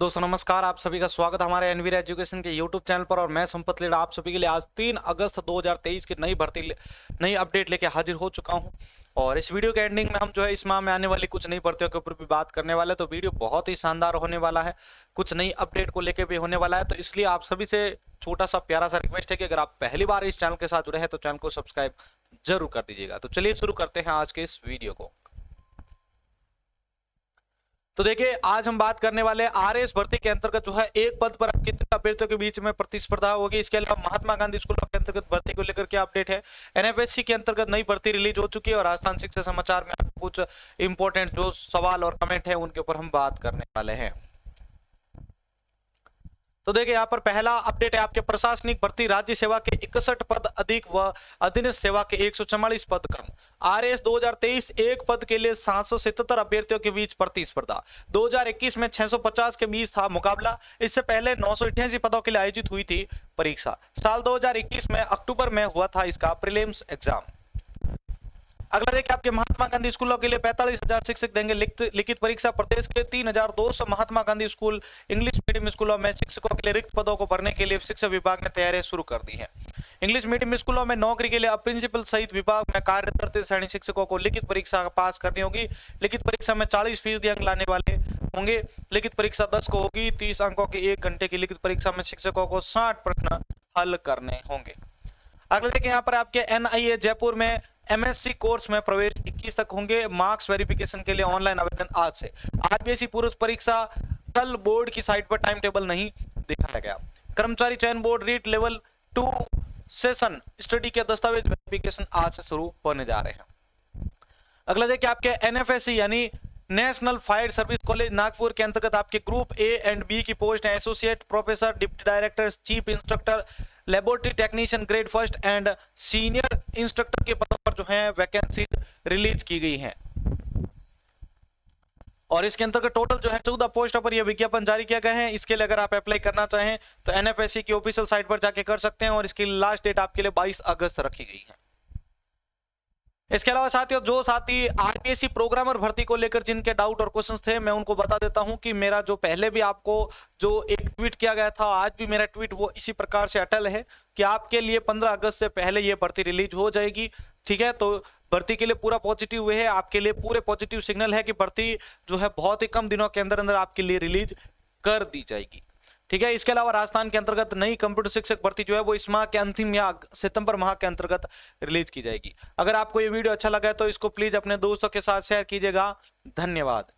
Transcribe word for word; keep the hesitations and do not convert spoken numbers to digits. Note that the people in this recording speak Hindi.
दोस्तों नमस्कार, आप सभी का स्वागत हमारे एनवीरा एजुकेशन के यूट्यूब चैनल पर। और मैं संपत लीड आप सभी के लिए आज तीन अगस्त दो हज़ार तेईस की नई भर्ती नई अपडेट लेके हाजिर हो चुका हूं। और इस वीडियो के एंडिंग में हम जो है इस माह में आने वाली कुछ नई भर्तियों के ऊपर भी बात करने वाले हैं। तो वीडियो बहुत ही शानदार होने वाला है, कुछ नई अपडेट को लेकर भी होने वाला है। तो इसलिए आप सभी से छोटा सा प्यारा सा रिक्वेस्ट है कि अगर आप पहली बार इस चैनल के साथ जुड़े हैं तो चैनल को सब्सक्राइब जरूर कर दीजिएगा। तो चलिए शुरू करते हैं आज के इस वीडियो को। तो देखिए, आज हम बात करने वाले आर एस भर्ती के अंतर्गत जो है एक पद पर अब कितने अभ्यर्थियों के बीच में प्रतिस्पर्धा होगी। इसके अलावा महात्मा गांधी स्कूल के अंतर्गत भर्ती को लेकर क्या अपडेट है, एनएफएससी के अंतर्गत नई भर्ती रिलीज हो चुकी है। और राजस्थान शिक्षा समाचार में कुछ इंपॉर्टेंट जो सवाल और कमेंट है उनके ऊपर हम बात करने वाले हैं। तो देखिए, यहाँ पर पहला अपडेट है आपके प्रशासनिक भर्ती, राज्य सेवा के इकसठ पद अधिक व अधीनस्थ सेवा के एक सौ चौवालीस पद कम। आरएस दो हज़ार तेईस एक पद के लिए सात सौ सतहत्तर अभ्यर्थियों के बीच प्रतिस्पर्धा। दो हज़ार इक्कीस में छह सौ पचास के बीच था मुकाबला, इससे पहले नौ सौ अठासी पदों के लिए आयोजित हुई थी परीक्षा। साल दो हज़ार इक्कीस में अक्टूबर में हुआ था इसका प्रीलिम्स एग्जाम। अगला देखिए, आपके महात्मा गांधी स्कूलों के लिए पैंतालीस हजार शिक्षक देंगे लिखित परीक्षा। प्रदेश के तीन हजार दो सौ Mahatma Gandhi school English medium स्कूलों में शिक्षकों के लिए रिक्त पदों को भरने के लिए शिक्षा विभाग ने तैयारियां शुरू कर दी है। इंग्लिश मीडियम स्कूलों में नौकरी के लिए अब प्रिंसिपल सहित विभाग में कार्यरत श्रेणी शिक्षकों को लिखित परीक्षा पास करनी होगी। लिखित परीक्षा में चालीस फीसदी अंक लाने वाले होंगे। लिखित परीक्षा दस को होगी। तीस अंकों की एक घंटे की लिखित परीक्षा में शिक्षकों को साठ प्रश्न हल करने होंगे। अगला देखिए, यहाँ पर आपके एनआईए जयपुर में एमएससी कोर्स में प्रवेश इक्कीस तक होंगे। मार्क्स वेरिफिकेशन के लिए ऑनलाइन आवेदन आज से। आरपीएससी पूर्व परीक्षा कल बोर्ड की साइट पर टाइम टेबल नहीं दिखाया गया। कर्मचारी चयन board REET level two session study के दस्तावेज वेरिफिकेशन आज से शुरू होने जा रहे हैं। अगला देखिए, आपके एनएफएससी यानी national fire service college Nagpur के अंतर्गत आपके ग्रुप ए एंड बी की पोस्ट है associate professor, deputy director, chief instructor, laboratory technician grade first and senior instructor के पदों पर जो है वैकेंसी रिलीज की गई है। और इसके अंतर्गत टोटल जो है चौदह पोस्टों पर यह विज्ञापन जारी किया गया है। इसके लिए अगर आप अप्लाई करना चाहें तो एनएफएससी की ऑफिशियल साइट पर जाके कर सकते हैं। और इसकी लास्ट डेट आपके लिए बाईस अगस्त रखी गई है। इसके अलावा साथियों, जो साथी आरपीएससी प्रोग्रामर भर्ती को लेकर जिनके डाउट और क्वेश्चंस थे, मैं उनको बता देता हूं कि मेरा जो पहले भी आपको जो एक ट्वीट किया गया था, आज भी मेरा ट्वीट वो इसी प्रकार से अटल है कि आपके लिए पंद्रह अगस्त से पहले ये भर्ती रिलीज हो जाएगी। ठीक है, तो भर्ती के लिए पूरा पॉजिटिव हुए है, आपके लिए पूरे पॉजिटिव सिग्नल है कि भर्ती जो है बहुत ही कम दिनों के अंदर अंदर आपके लिए रिलीज कर दी जाएगी। ठीक है, इसके अलावा राजस्थान के अंतर्गत नई कंप्यूटर शिक्षक भर्ती जो है वो इस माह के अंतिम या सितंबर माह के अंतर्गत रिलीज की जाएगी। अगर आपको ये वीडियो अच्छा लगा है तो इसको प्लीज अपने दोस्तों के साथ शेयर कीजिएगा। धन्यवाद।